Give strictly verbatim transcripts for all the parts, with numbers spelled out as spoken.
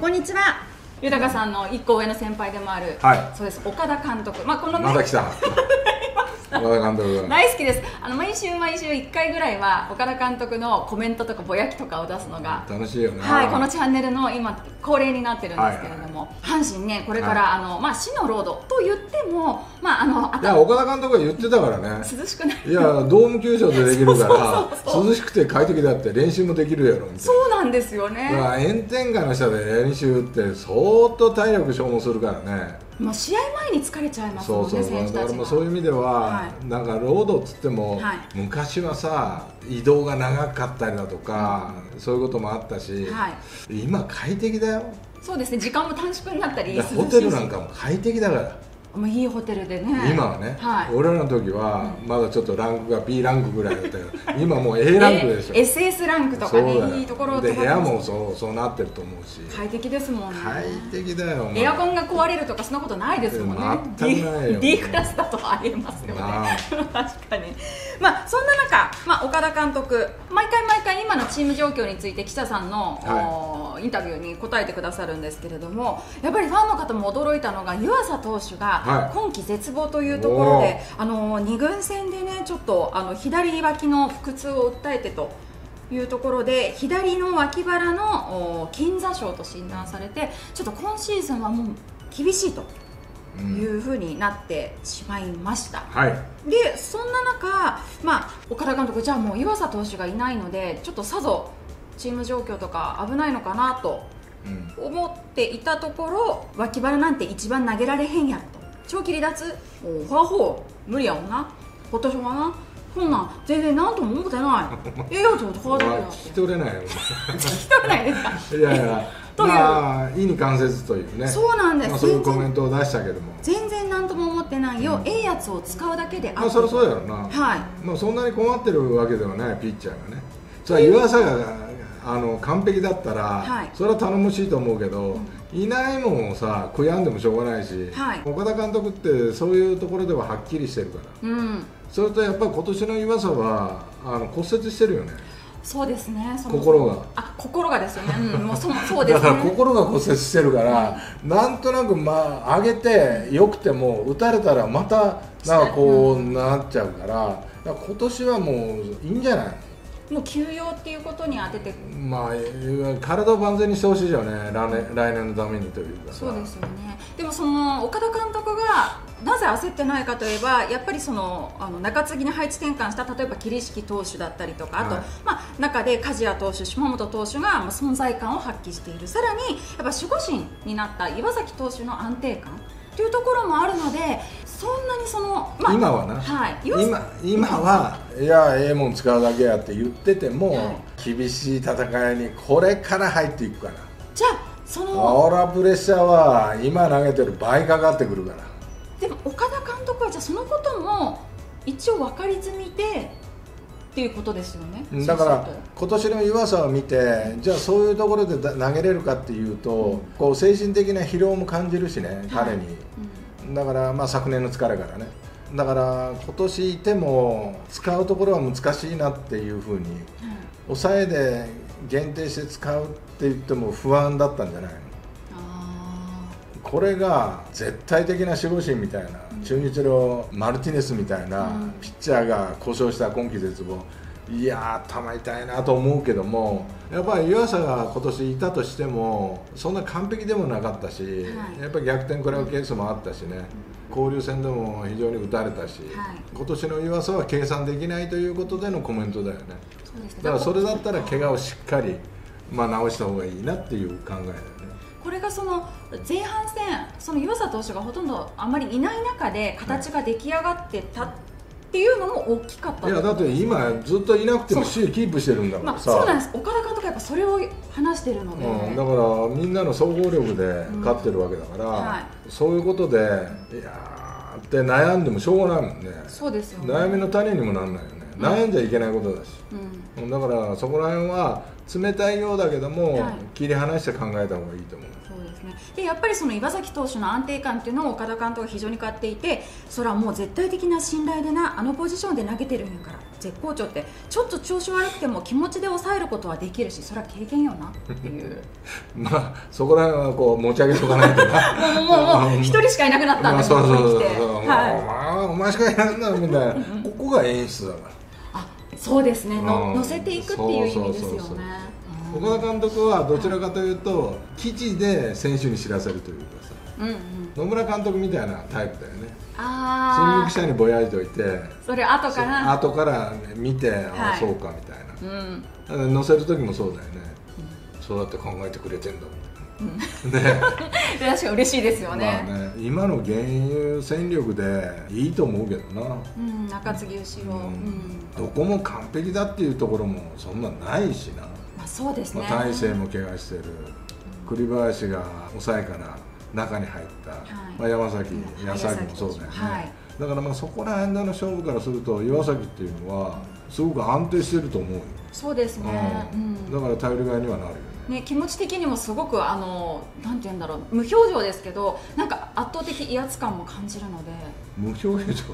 こんにちは。豊さんの一個上の先輩でもある、はい、そうです岡田監督、まあこのね、また来た岡田監督大好きです。あの毎週毎週いっかいぐらいは岡田監督のコメントとかぼやきとかを出すのが楽しいよね。はい、このチャンネルの今恒例になってるんですけれども、阪神ねこれから、はい、あのまあ死のロードと言っても、まああのいや岡田監督が言ってたからね涼しくないいやドーム球場でできるから涼しくて快適だって練習もできるやろみたいな。そうなんですよね。炎天下の下で練習って相当体力消耗するからね。もう試合前に疲れちゃいますもんね、選手たちが。そういう意味では、なんかロードっつっても、昔はさ、移動が長かったりだとか、そういうこともあったし、今、快適だよ。そうですね、時間も短縮になったり、ホテルなんかも快適だから。もういいホテルでね。今はね、俺らの時はまだちょっとランクが ビー ランクぐらいだったけど、今もう エー ランクでしょ。エス エス ランクとかね、いいところで部屋もそうそうなってると思うし。快適ですもんね。快適だよ。エアコンが壊れるとかそんなことないですもんね。全くないよ。 D クラスだとありえますよね。確かに。まあそんな中、まあ岡田監督毎回毎回今のチーム状況について記者さんのインタビューに答えてくださるんですけれども、やっぱりファンの方も驚いたのが湯浅投手が。はい、今季絶望というところで、あのに軍戦でねちょっとあの左脇の腹痛を訴えてというところで左の脇腹の筋挫傷と診断されて、ちょっと今シーズンはもう厳しいというふうになってしまいました。うんはい、でそんな中、まあ、岡田監督じゃあもう湯浅投手がいないのでちょっとさぞチーム状況とか危ないのかなと思っていたところ、うん、脇腹なんて一番投げられへんやと。長期離脱おファーホー無理やもんな、ほっとしょうがな、そんなん全然なんとも思ってない、ええやつも変わってない、聞き取れないよ、聞き取れないですか、いやいや、まあ、意に関せずというね、そうなんです、そういうコメントを出したけども、全然なんとも思ってないよ、ええやつを使うだけであって、そりゃそうやろな、はい、まあそんなに困ってるわけではない、ピッチャーがね、それは湯浅があの完璧だったら、それは頼もしいと思うけど、いないもんをさ、悔やんでもしょうがないし、岡田監督ってそういうところでははっきりしてるから、それとやっぱり今年の湯浅はあの骨折してるよね、そうですね、心が、あ心がですよね、だから心が骨折してるから、なんとなく上げてよくても、打たれたらまたなんかこうなっちゃうから、今年はもういいんじゃない？もう休養っていうことに当てて、まあ体を万全にしてほしいよね、来年来年のためにというか。そうですよね。でもその岡田監督がなぜ焦ってないかといえば、やっぱりそのあの中継ぎに配置転換した例えば桐敷投手だったりとか、あと、はい、まあ中で梶谷投手、島本投手が存在感を発揮している。さらにやっぱ守護神になった岩崎投手の安定感。というところもあるので、そんなにその、まあ、今はな、はい、今今はいやええもん使うだけやって言ってても、はい、厳しい戦いにこれから入っていくから。じゃあそのオーラプレッシャーは今投げてる倍かかってくるから。でも岡田監督はじゃあそのことも一応分かり済みで。っていうことですよね。だから今年の湯浅を見て、じゃあそういうところで投げれるかっていうと、うん、こう精神的な疲労も感じるしね、彼に、はいうん、だからまあ昨年の疲れからね、だから今年いても使うところは難しいなっていうふうに、うん、抑えで限定して使うって言っても不安だったんじゃないの。これが絶対的な守護神みたいな、中日のマルティネスみたいなピッチャーが故障した今季絶望、いやー、頭痛いなと思うけども、やっぱり湯浅が今年いたとしても、そんな完璧でもなかったし、やっぱり逆転食らうケースもあったしね、交流戦でも非常に打たれたし、今年の湯浅は計算できないということでのコメントだよね、だからそれだったら、怪我をしっかりまあ直した方がいいなっていう考えだよね。これがその前半戦、その湯浅投手がほとんどあまりいない中で形が出来上がってたっていうのも大きかった、ね、いやだって今、ずっといなくても首位キープしてるんだからさ、そうなんです、岡田監督はやっぱそれを話してるので、うん、だからみんなの総合力で勝ってるわけだから、うんはい、そういうことで、いやーって悩んでもしょうがないもんね、そうですよね、悩みの種にもならないよね、うん、悩んじゃいけないことだし、うん、だからそこら辺は冷たいようだけども、はい、切り離して考えた方がいいと思う。そうですね。でやっぱりその岩崎投手の安定感っていうのを岡田監督は非常に買っていて、それはもう絶対的な信頼でな、あのポジションで投げてるんやから絶好調って、ちょっと調子悪くても気持ちで抑えることはできるし、それは経験よなっていうまあそこら辺はこう持ち上げとかないとなもうもうもう一人しかいなくなったんで、ここに来てお前しかいなくなるみたいなここが演出だから。そうですね、乗せていくっていう意味ですよね。岡田監督はどちらかというと基地で選手に知らせるというかさ、うん、うん、野村監督みたいなタイプだよね。ああ、新聞記者にぼやいといて、それ後から後から見て、ああそうかみたいな、はい、うん、乗せる時もそうだよね、うん、そうやって考えてくれてんだみたいな、うん、ね確かに嬉しいですよね。まあね、今の現有戦力でいいと思うけどな、うん、中継ぎ後ろ、うん、どこも完璧だっていうところもそんなないしな。まあそうですね。大勢も怪我してる、うん、栗林が抑えから中に入った、はい、まあ山崎、うん、矢崎もそうだよね、はい、だからまあそこら辺での勝負からすると岩崎っていうのはすごく安定してると思うよ。そうですね、うん、だから頼りがいにはなるよね。ね、気持ち的にもすごくあのなんて言うんだろう、無表情ですけどなんか圧倒的威圧感も感じるので。無表情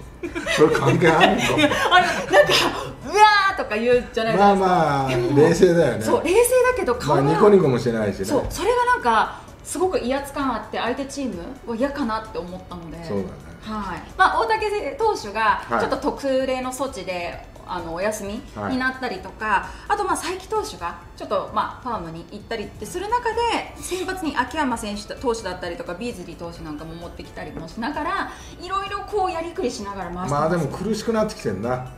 それ関係あるのかあれなんかうわーとか言うじゃないですか。まあまあ冷静だよね。そう冷静だけど顔がニコニコもしてないしね。そうそれがなんかすごく威圧感あって相手チームは嫌かなって思ったので。そうだね、はい、まあ、大竹投手がちょっと特例の措置で、はい、あのお休みになったりとか、はい、あとまあ佐伯投手がちょっとまあファームに行ったりってする中で、先発に秋山選手投手だったりとかビーズリー投手なんかも持ってきたりもしながら、いろいろこうやりくりしながら回してます。まあでも苦しくなってきてるな、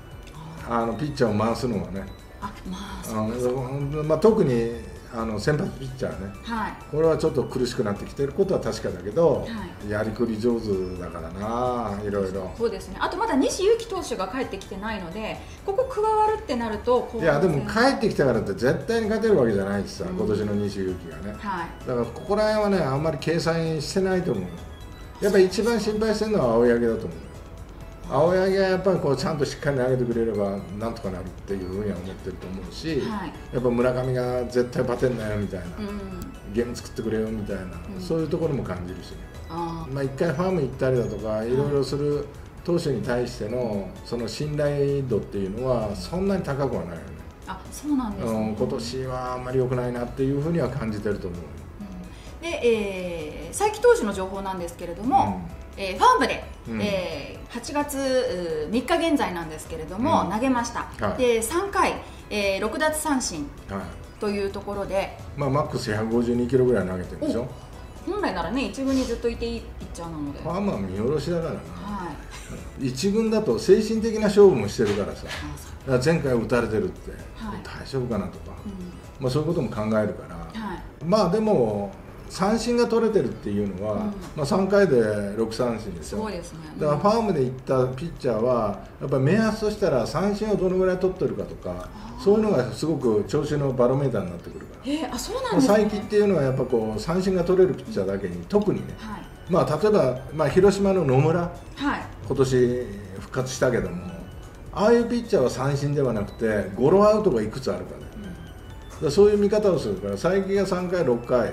あのピッチャーを回すのはね。あ、まあそうですか。まあ特にあの先発ピッチャーね、はい、これはちょっと苦しくなってきてることは確かだけど、はい、やりくり上手だからな、いろいろ。そうですね。あとまだ西勇輝投手が帰ってきてないので、ここ加わるってなると、いやでも帰ってきたからって絶対に勝てるわけじゃないしさ、うん、今年の西勇輝がね、はい、だからここら辺はねあんまり計算してないと思う。やっぱり一番心配してるのは青柳だと思う。青柳はやっぱりこうちゃんとしっかり投げてくれればなんとかなるっていうふうには思ってると思うし、はい、やっぱ村上が絶対バテんなよみたいな、うん、ゲーム作ってくれよみたいな、うん、そういうところも感じるし、ね、あまあ一回ファーム行ったりだとかいろいろする投手に対してのその信頼度っていうのはそんなに高くはないよね。あ、そうなんですね。今年はあんまり良くないなっていうふうには感じてると思う。うん、で、えー、才木投手の情報なんですけれども、うん、えー、ファームで、うん、えー、はちがつみっか現在なんですけれども、うん、投げました、はい、でさんかい、えー、ろくだつさんしんというところで、はい、まあ、マックスひゃくごじゅうにキロぐらい投げてるでしょ。本来ならね一軍にずっといていいピッチャーなので。ファームは見下ろしだからな、はい、一軍だと精神的な勝負もしてるからさ、だから前回打たれてるって、はい、大丈夫かなとか、うん、まあ、そういうことも考えるから、はい、まあでも三振が取れてるっていうのは、うん、まあさんかいでろくさんしんですよ。そうですね。だからファームで行ったピッチャーはやっぱり目安としたら三振をどのぐらい取ってるかとか、そういうのがすごく調子のバロメーターになってくるから。えー、あ、そうなんですね。才木っていうのはやっぱこう三振が取れるピッチャーだけに特にね、はい、まあ例えばまあ広島の野村、はい、今年復活したけども、ああいうピッチャーは三振ではなくてゴロアウトがいくつあるかね、うん、だからそういう見方をするから、才木がさんかいろっかい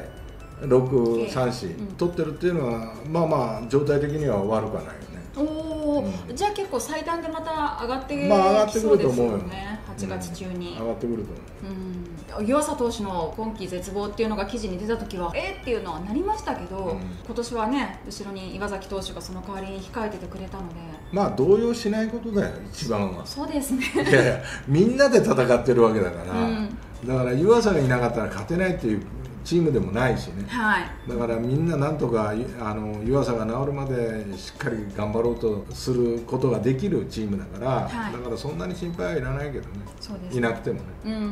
ろくさんしん取ってるっていうのは、まあまあ状態的には悪くはないよね。おお、じゃあ結構最短でまた上がってきそうですよね、はちがつ中に上がってくると思う。湯浅投手の今季絶望っていうのが記事に出た時はえっていうのはなりましたけど、今年はね後ろに岩崎投手がその代わりに控えててくれたので、まあ動揺しないことだよ一番は。そうですね。いやいや、みんなで戦ってるわけだから、だから湯浅がいなかったら勝てないっていうチームでもないしね、はい、だからみんななんとかあの湯浅が治るまでしっかり頑張ろうとすることができるチームだから、はい、だからそんなに心配はいらないけどね、そうですね、いなくてもね、うん、はい、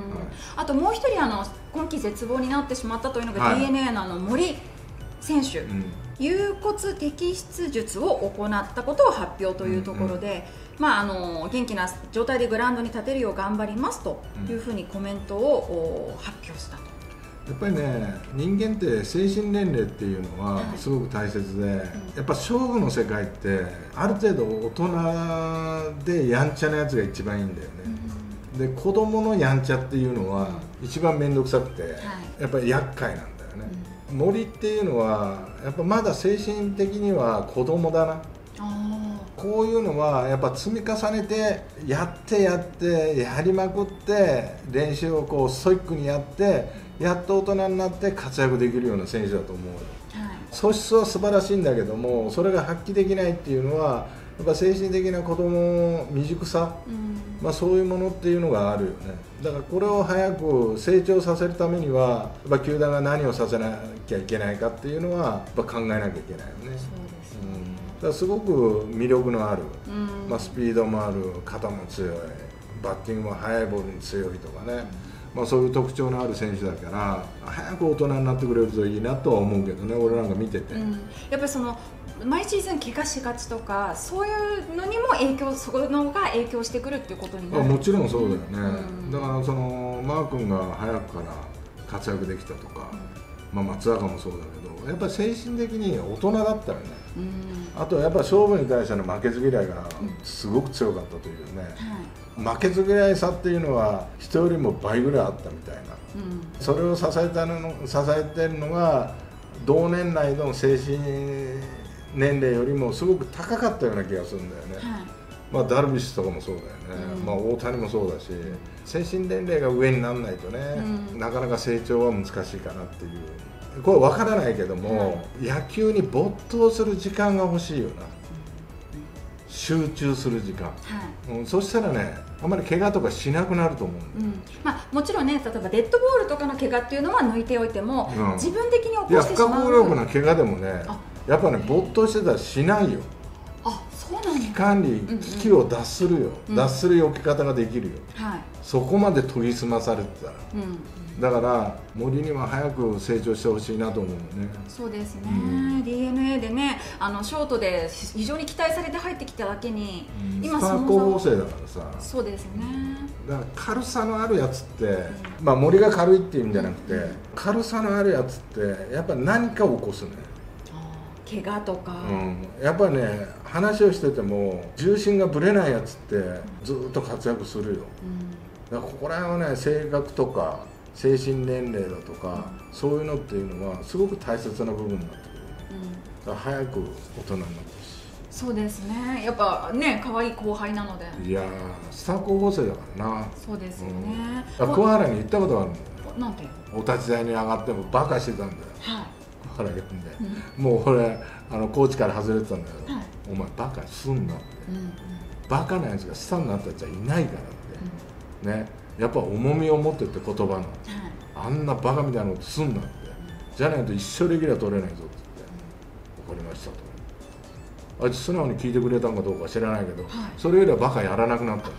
あともう一人あの今季絶望になってしまったというのが、はい、ディーエヌエー の, あの森選手、うん、有骨摘出術を行ったことを発表というところで、うんうん、まあ、あの元気な状態でグラウンドに立てるよう頑張りますというふうにコメントを発表したと。やっぱりね、人間って精神年齢っていうのはすごく大切で、やっぱ勝負の世界ってある程度大人でやんちゃなやつが一番いいんだよね、で子どものやんちゃっていうのは一番面倒くさくて、やっぱり厄介なんだよね、うん、森っていうのはやっぱまだ精神的には子どもだな、こういうのはやっぱ積み重ねてやってやってやりまくって練習をこうストイックにやってやっと大人になって活躍できるような選手だと思うよ、はい、素質は素晴らしいんだけども、それが発揮できないっていうのはやっぱ精神的な子どもの未熟さ、うん、まあそういうものっていうのがあるよね。だからこれを早く成長させるためにはやっぱ球団が何をさせなきゃいけないかっていうのはやっぱ考えなきゃいけないよね。だからすごく魅力のある、うん、まあスピードもある、肩も強い、バッティングも速いボールに強いとかね、まあそういう特徴のある選手だから早く大人になってくれるといいなとは思うけどね、俺なんか見てて、うん、やっぱりその毎シーズン怪我しがちとかそういうのにも影響、そこのが影響してくるっていうことになる。もちろんそうだよね、うん、だからそのマー君が早くから活躍できたとか、うん、まあ松坂もそうだけどやっぱり精神的に大人だったよね、うん、あとやっぱ勝負に対しての負けず嫌いがすごく強かったというね、うん、はい、負けず嫌いさっていうのは人よりも倍ぐらいあったみたいな、うん、それを支えたの、支えてるのが同年代の精神年齢よりもすごく高かったような気がするんだよね、はい、まあダルビッシュとかもそうだよね、うん、まあ大谷もそうだし、精神年齢が上にならないとね、うん、なかなか成長は難しいかなっていう、これは分からないけども、はい、野球に没頭する時間が欲しいよな、集中する時間、はい、うん、そしたらねあんまり怪我とかしなくなると思うんだよ、うん、まあ、もちろんね、例えばデッドボールとかの怪我っていうのは抜いておいても、うん、自分的に起こしてしまう、いや不可抗力な怪我でもねやっぱね、没頭してたらしないよ。あ、そうなんだ。危機管理、危機を脱するよ、うん、脱する避け方ができるよ、はい、そこまで研ぎ澄まされてたら、うん、だから森には早く成長してほしいなと思うね。そうですね、うん、ディーエヌエー でね、あのショートで非常に期待されて入ってきただけに、うん、今スター候補生だからさ、そうですね、だから軽さのあるやつって、うん、まあ森が軽いっていうんじゃなくて、うん、軽さのあるやつってやっぱ何かを起こすね、怪我とか、うん、やっぱりね話をしてても重心がぶれないやつってずっと活躍するよ、うん、だからここら辺はね性格とか精神年齢だとか、うん、そういうのっていうのはすごく大切な部分になってくる、うん、だから早く大人になってほしい。そうですね、やっぱね可愛い後輩なので、いやースター候補生だからな。そうですよね、うん、桑原に言ったことがあるんだよ。なんて？お立ち台に上がってもバカしてたんだよ、はい、からんで、うん、もう俺あのコーチから外れてたんだけど、はい、お前バカすんなって、うんうん、バカなやつがスターになったやつはいないからって、うん、ね、やっぱ重みを持ってって言葉の、はい、あんなバカみたいなことすんなって、うん、じゃないと一生レギュラー取れないぞって言って、うん、分かりましたと。あいつ素直に聞いてくれたんかどうか知らないけど、はい、それよりはバカやらなくなったんだ。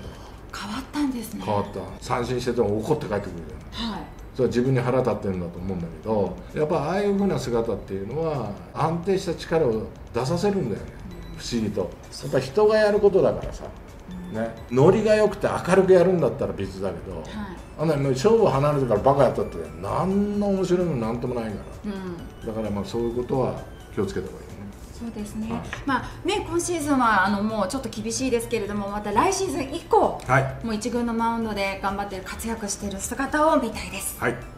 変わったんですね。変わった。三振してても怒って帰ってくるじゃない。はい、それは自分に腹立ってるんだと思うんだけど、やっぱああいうふうな姿っていうのは安定した力を出させるんだよね、不思議と。やっぱ人がやることだからさ、ね、ノリが良くて明るくやるんだったら別だけど、はい、あんなに勝負離れてからバカやったって何の面白いのなんともないから、うん、だからまあそういうことは気をつけた方がいい。そうですね、はい、まあね、今シーズンはあのもうちょっと厳しいですけれども、また来シーズン以降、はい、もう一軍のマウンドで頑張って活躍している姿を見たいです。はい。